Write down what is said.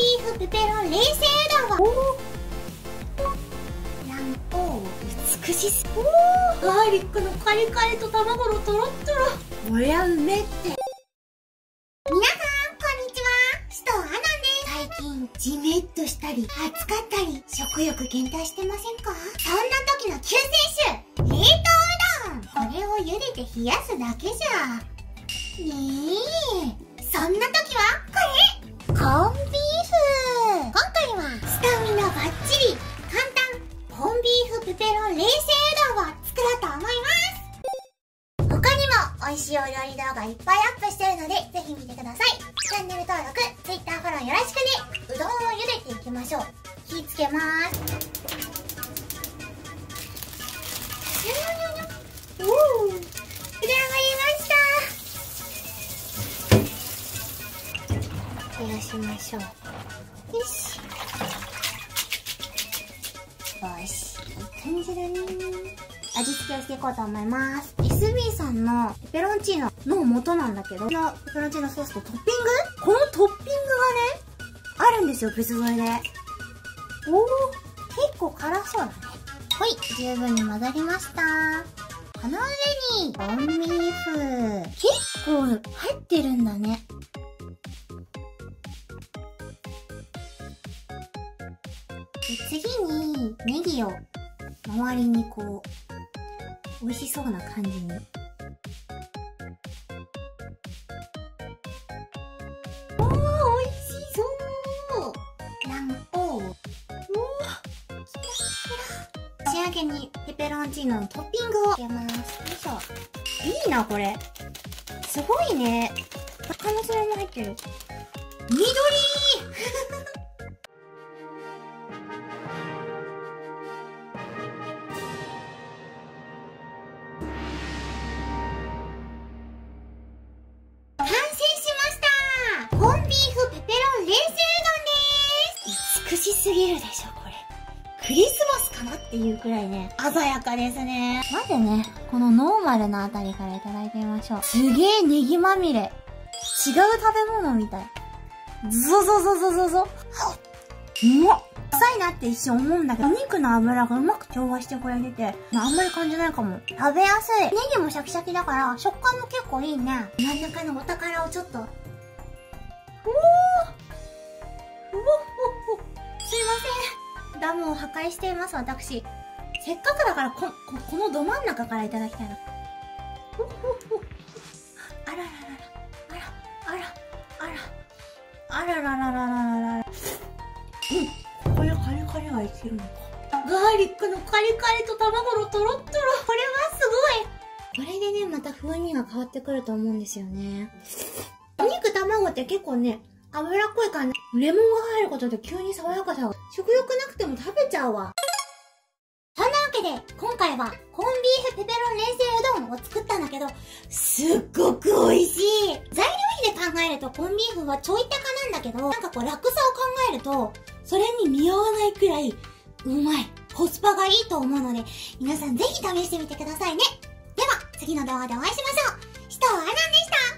ーフペペロン冷製うどんはなんと美しす。おお、ガーリックのカリカリと卵のトロットロ、こりゃうめって。皆さんこんにちは、シトアナです。最近ジメッとしたり暑かったり食欲減退してませんか？そんな時の救世主、冷凍うどん。これを茹でて冷やすだけじゃねえ。そんな時はこれ、コンビーフ。今回はスタミナバッチリ簡単コンビーフペペロン冷製うどんを作ろうと思います。他にも美味しいお料理動画いっぱいアップしてるのでぜひ見てください。チャンネル登録、Twitter フォローよろしくね。うどんを茹でていきましょう。火つけます。おお、茹で上がりました。冷やしましょう。よしよし、いい感じだね。味付けをしていこうと思います。 SB さんのペペロンチーノの元なんだけど、このペペロンチーノソースとトッピング、このトッピングがねあるんですよ、別添えで。おお、結構辛そうだね。ほい、十分に混ざりました。この上にコンビーフ、結構入ってるんだね。次にネギを周りにこう美味しそうな感じに。おー、美味しそう。卵黄、おー、キラキラ。仕上げにペペロンチーノのトッピングを入れます。よいしょ。いいな、これすごいね。他のそれも入ってる、緑すぎるでしょ、これ。クリスマスかなっていうくらいね、鮮やかですね。まずね、このノーマルなあたりからいただいてみましょう。すげえネギまみれ。違う食べ物みたい。ゾゾゾゾゾゾ。うまっ。臭いなって一瞬思うんだけど、お肉の脂がうまく調和してこれ出て、あんまり感じないかも。食べやすい。ネギもシャキシャキだから、食感も結構いいね。真ん中のお宝をちょっと。おー、おおお、すいません、ダムを破壊しています、私。せっかくだからこのど真ん中からいただきたいな。おおお、あらららら、あらあらあらあらららららら。うん、これカリカリがいけるのか。ガーリックのカリカリと卵のトロットロ、これはすごい。これでね、また風味が変わってくると思うんですよね。お肉卵って結構ね、脂っこい感じ。レモンが入ることで急に爽やかさが。食欲なくても食べちゃうわ。そんなわけで、今回はコンビーフペペロン冷製うどんを作ったんだけど、すっごく美味しい。材料費で考えるとコンビーフはちょい高なんだけど、なんかこう楽さを考えると、それに見合わないくらいうまい。コスパがいいと思うので、皆さんぜひ試してみてくださいね。では、次の動画でお会いしましょう。シトアナでした。